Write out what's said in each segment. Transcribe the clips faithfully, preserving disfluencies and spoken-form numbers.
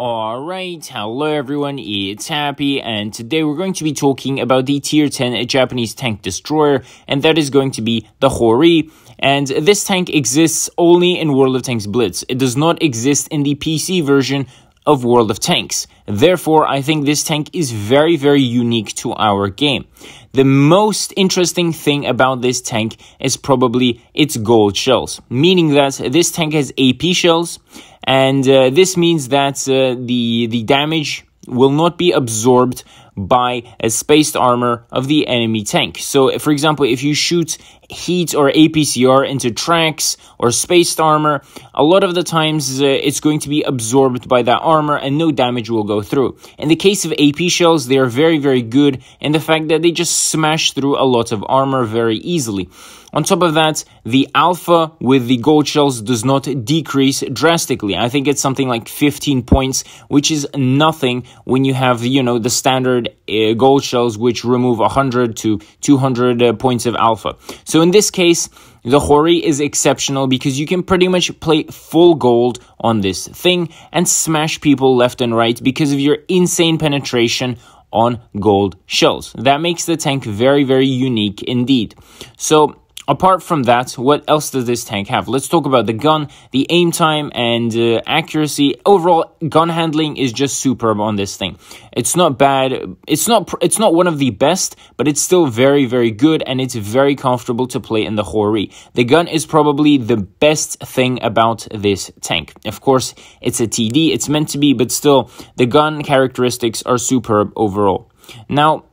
Alright, hello everyone, it's Happy, and today we're going to be talking about the tier ten Japanese tank destroyer, and that is going to be the Ho Ri. And this tank exists only in World of Tanks Blitz. It does not exist in the P C version of World of Tanks. Therefore, I think this tank is very, very unique to our game. The most interesting thing about this tank is probably its gold shells, meaning that this tank has A P shells, and uh, this means that uh, the, the damage will not be absorbed by a spaced armor of the enemy tank. So, for example, if you shoot heat or A P C R into tracks or spaced armor, a lot of the times uh, it's going to be absorbed by that armor and no damage will go through. In the case of A P shells, they are very, very good in the fact that they just smash through a lot of armor very easily. On top of that, the alpha with the gold shells does not decrease drastically. I think it's something like fifteen points, which is nothing when you have, you know, the standard uh, gold shells, which remove one hundred to two hundred uh, points of alpha. So in this case, the Ho Ri is exceptional because you can pretty much play full gold on this thing and smash people left and right because of your insane penetration on gold shells. That makes the tank very, very unique indeed. So apart from that, what else does this tank have? Let's talk about the gun, the aim time, and uh, accuracy. Overall, gun handling is just superb on this thing. It's not bad. It's not it's not one of the best, but it's still very, very good, and it's very comfortable to play in the Ho Ri. The gun is probably the best thing about this tank. Of course, it's a T D. It's meant to be, but still, the gun characteristics are superb overall. Now,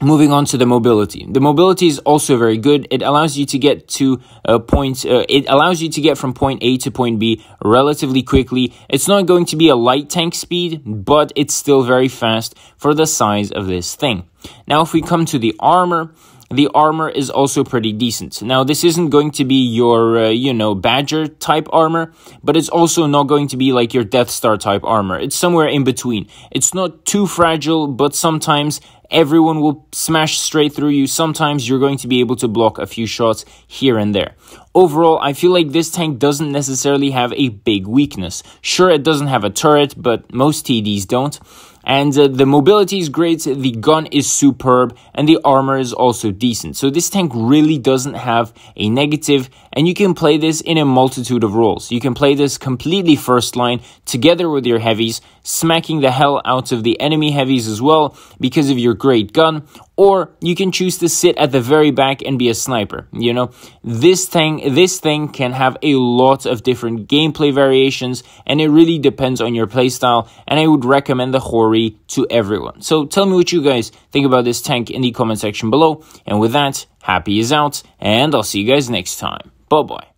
moving on to the mobility. The mobility is also very good. It allows you to get to a point, uh, it allows you to get from point A to point B relatively quickly. It's not going to be a light tank speed, but it's still very fast for the size of this thing. Now, if we come to the armor, the armor is also pretty decent. Now, this isn't going to be your, uh, you know, Badger type armor, but it's also not going to be like your Death Star type armor. It's somewhere in between. It's not too fragile, but sometimes everyone will smash straight through you. Sometimes you're going to be able to block a few shots here and there. Overall, I feel like this tank doesn't necessarily have a big weakness. Sure, it doesn't have a turret, but most T Ds don't. And uh, the mobility is great, the gun is superb, and the armor is also decent. So this tank really doesn't have a negative, and you can play this in a multitude of roles. You can play this completely first line together with your heavies, smacking the hell out of the enemy heavies as well because of your great gun, or you can choose to sit at the very back and be a sniper. You know, this thing, this thing can have a lot of different gameplay variations, and it really depends on your playstyle, and I would recommend the Ho Ri to everyone. So tell me what you guys think about this tank in the comment section below. And with that, Happy is out, and I'll see you guys next time. Bye bye.